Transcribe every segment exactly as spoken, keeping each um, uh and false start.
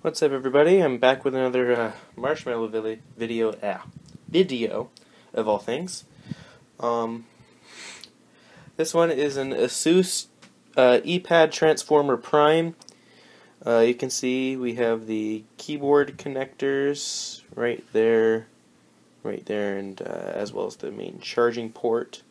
What's up, everybody? I'm back with another uh, Marshmallow vi video, ah, video, of all things. Um, this one is an Asus uh, Eee Pad Transformer Prime. Uh, you can see we have the keyboard connectors right there, right there, and uh, as well as the main charging port.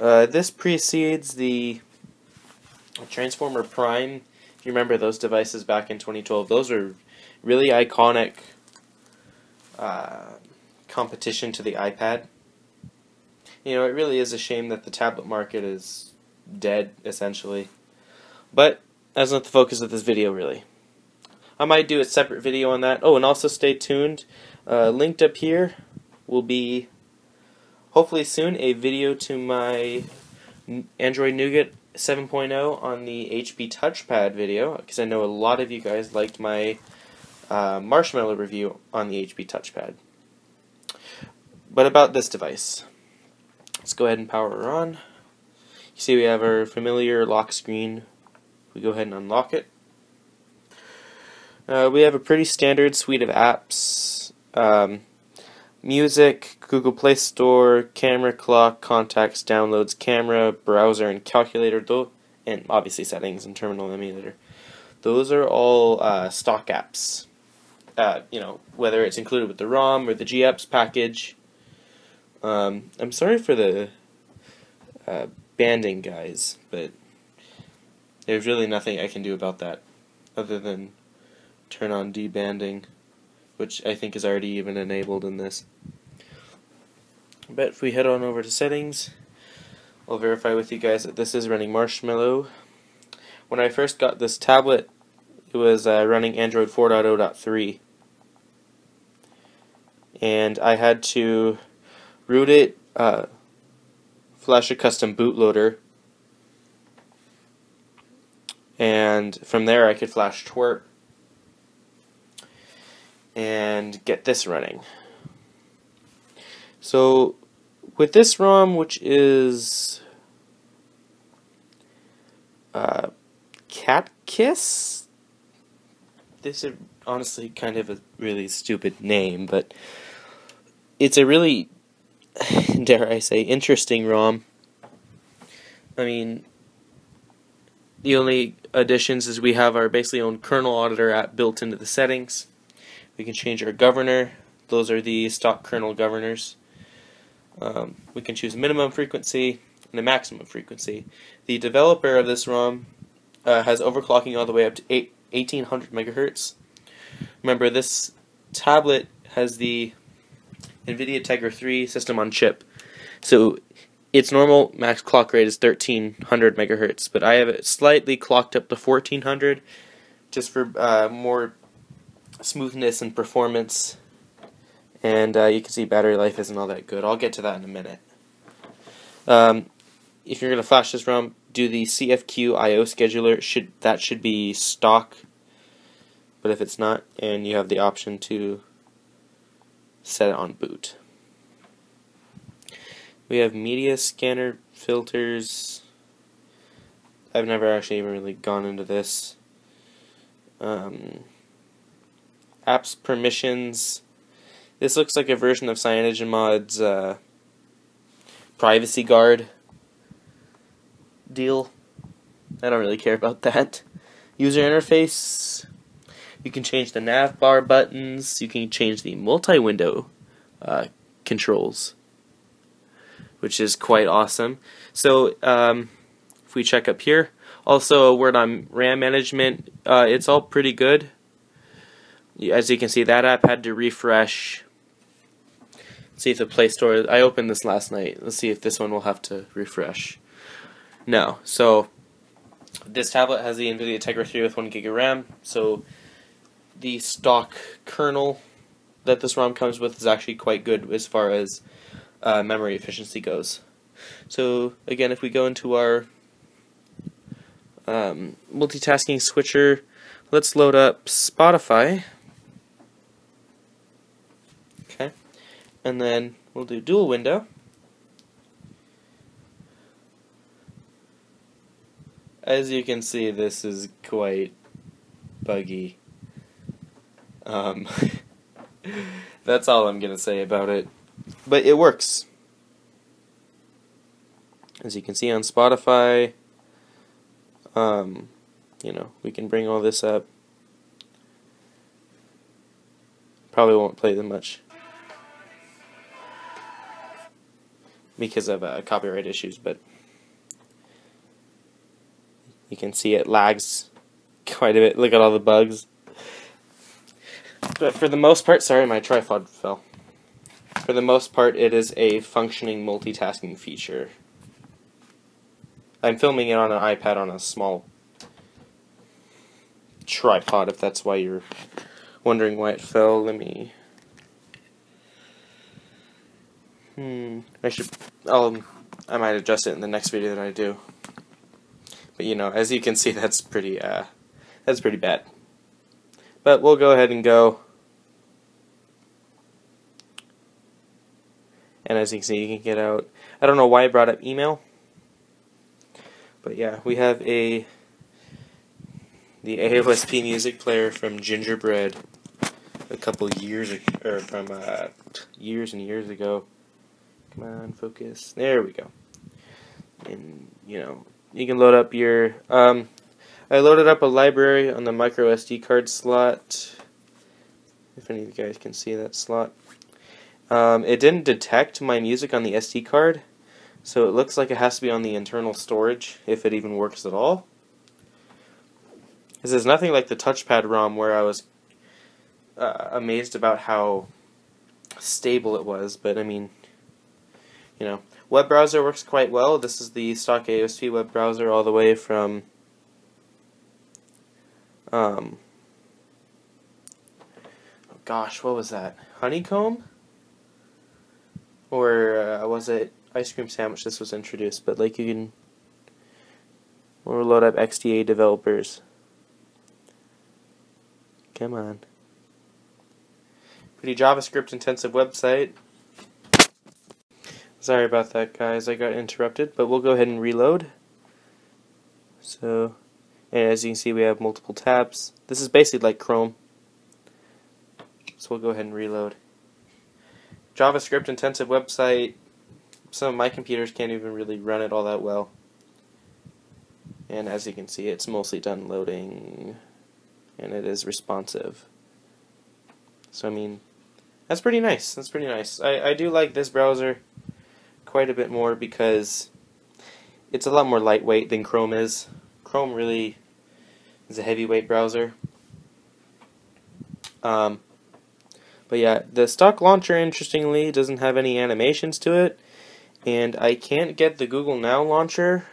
Uh, this precedes the Transformer Prime. You remember those devices back in twenty twelve? Those were really iconic uh, competition to the iPad. You know, it really is a shame that the tablet market is dead, essentially. But that's not the focus of this video, really. I might do a separate video on that. Oh, and also stay tuned. Uh, linked up here will be, hopefully soon, a video to my Android Nougat seven point oh on the H P Touchpad video, because I know a lot of you guys liked my uh, Marshmallow review on the H P Touchpad. But about this device, let's go ahead and power her on. You see we have our familiar lock screen. We go ahead and unlock it. Uh, we have a pretty standard suite of apps. Um, Music, Google Play Store, Camera, Clock, Contacts, Downloads, Camera, Browser, and Calculator, though, and obviously Settings and Terminal Emulator. Those are all uh, stock apps. Uh, you know, whether it's included with the ROM or the GApps package. Um, I'm sorry for the uh, banding, guys, but there's really nothing I can do about that other than turn on debanding, which I think is already even enabled in this. But if we head on over to settings, I'll verify with you guys that this is running Marshmallow. When I first got this tablet, it was uh, running Android four point oh point three. And I had to root it, uh, flash a custom bootloader, and from there I could flash twerp and get this running. So with this ROM, which is uh, KatKiss, this is honestly kind of a really stupid name, but it's a really, dare I say, interesting ROM. I mean, the only additions is we have our basically own kernel auditor app built into the settings. We can change our governor. Those are the stock kernel governors. Um, we can choose a minimum frequency and a maximum frequency. The developer of this ROM uh, has overclocking all the way up to eighteen hundred megahertz. Remember, this tablet has the NVIDIA Tegra three system on chip. So its normal max clock rate is thirteen hundred megahertz, but I have it slightly clocked up to fourteen hundred just for uh, more smoothness and performance, and uh, you can see battery life isn't all that good. I'll get to that in a minute. Um, if you're going to flash this ROM, do the C F Q I O scheduler. Should that should be stock, but if it's not, and you have the option to set it on boot. We have media scanner filters. I've never actually even really gone into this. Um, Apps permissions. This looks like a version of CyanogenMod's uh, privacy guard deal. I don't really care about that. User interface. You can change the nav bar buttons. You can change the multi-window uh, controls, which is quite awesome. So um, if we check up here, also a word on RAM management. Uh, it's all pretty good. As you can see, that app had to refresh. Let's see if the Play Store, I opened this last night. Let's see if this one will have to refresh. No. So this tablet has the NVIDIA Tegra three with one gig of RAM. So the stock kernel that this ROM comes with is actually quite good as far as uh, memory efficiency goes. So again, if we go into our um, multitasking switcher, let's load up Spotify. Okay, and then we'll do dual window. As you can see, this is quite buggy. Um, that's all I'm gonna say about it. But it works. As you can see on Spotify, um, you know, we can bring all this up. Probably won't play them much because of uh, copyright issues, but you can see it lags quite a bit. Look at all the bugs. But for the most part, sorry, my tripod fell. For the most part, it is a functioning multitasking feature. I'm filming it on an iPad on a small tripod, if that's why you're wondering why it fell. Let me... Hmm, I should... I'll, I might adjust it in the next video that I do. But, you know, as you can see, that's pretty, uh, that's pretty bad. But we'll go ahead and go. And as you can see, you can get out. I don't know why I brought up email. But yeah, we have a the A O S P music player from Gingerbread a couple years or from uh, years and years ago. Come on, focus. There we go. And you know, you can load up your. Um, I loaded up a library on the micro S D card slot. If any of you guys can see that slot, um, it didn't detect my music on the S D card. So it looks like it has to be on the internal storage, if it even works at all. This is nothing like the touchpad ROM, where I was uh, amazed about how stable it was, but I mean, you know. Web browser works quite well. This is the stock A O S P web browser all the way from um, oh gosh, what was that? Honeycomb? Or uh, was it Ice Cream Sandwich? This was introduced, but like you can we'll load up X D A developers. Come on. Pretty JavaScript intensive website. Sorry about that, guys, I got interrupted, but we'll go ahead and reload. So, and as you can see, we have multiple tabs. This is basically like Chrome. So we'll go ahead and reload. JavaScript intensive website. Some of my computers can't even really run it all that well. And as you can see, it's mostly done loading, and it is responsive. So I mean, that's pretty nice. That's pretty nice. I, I do like this browser quite a bit more because it's a lot more lightweight than Chrome is. Chrome really is a heavyweight browser. Um, but yeah, the stock launcher, interestingly, doesn't have any animations to it. And I can't get the Google Now launcher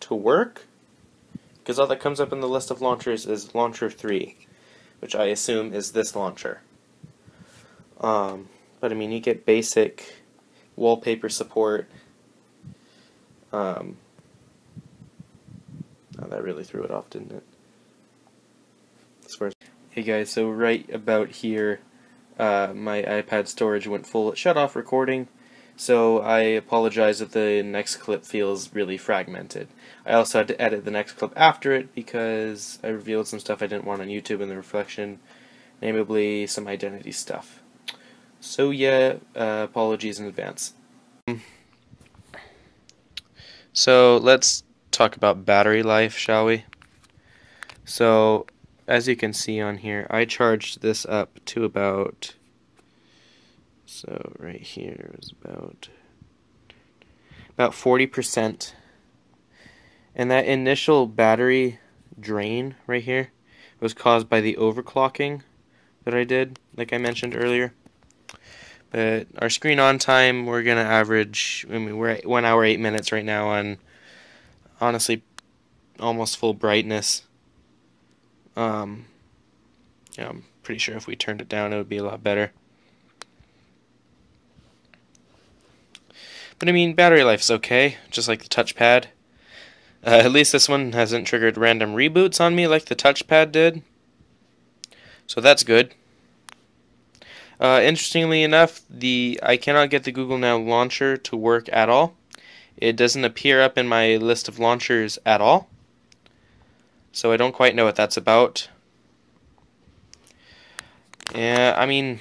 to work because all that comes up in the list of launchers is Launcher three, which I assume is this launcher. Um, but I mean, you get basic wallpaper support. Um, oh, that really threw it off, didn't it? Hey guys, so right about here, uh, my iPad storage went full. It shut off recording. So I apologize if the next clip feels really fragmented. I also had to edit the next clip after it because I revealed some stuff I didn't want on YouTube in the reflection, namely some identity stuff. So yeah, uh, apologies in advance. So let's talk about battery life, shall we? So as you can see on here, I charged this up to about... So right here is about about forty percent, and that initial battery drain right here was caused by the overclocking that I did, like I mentioned earlier. But our screen on time, we're gonna average. I mean, we're at one hour eight minutes right now on honestly almost full brightness. Um, yeah, I'm pretty sure if we turned it down, it would be a lot better. But I mean, battery life's okay, just like the touchpad. Uh, at least this one hasn't triggered random reboots on me like the touchpad did. So that's good. Uh, interestingly enough, the I cannot get the Google Now launcher to work at all. It doesn't appear up in my list of launchers at all. So I don't quite know what that's about. Yeah, I mean,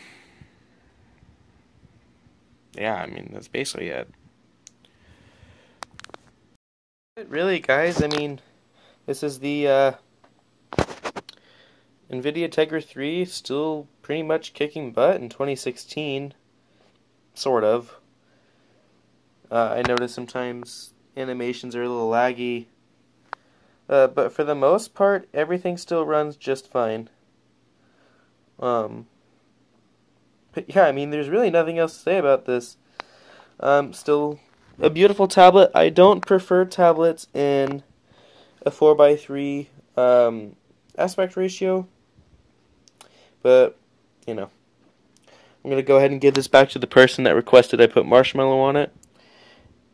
yeah, I mean, that's basically it. Really, guys, I mean, this is the uh, NVIDIA Tegra three, still pretty much kicking butt in twenty sixteen, sort of. Uh, I notice sometimes animations are a little laggy, uh, but for the most part, everything still runs just fine. Um, but yeah, I mean, there's really nothing else to say about this. Um, still a beautiful tablet. I don't prefer tablets in a four by three um, aspect ratio, but, you know, I'm going to go ahead and give this back to the person that requested I put Marshmallow on it,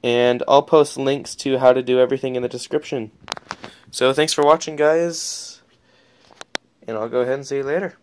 and I'll post links to how to do everything in the description. So thanks for watching, guys, and I'll go ahead and see you later.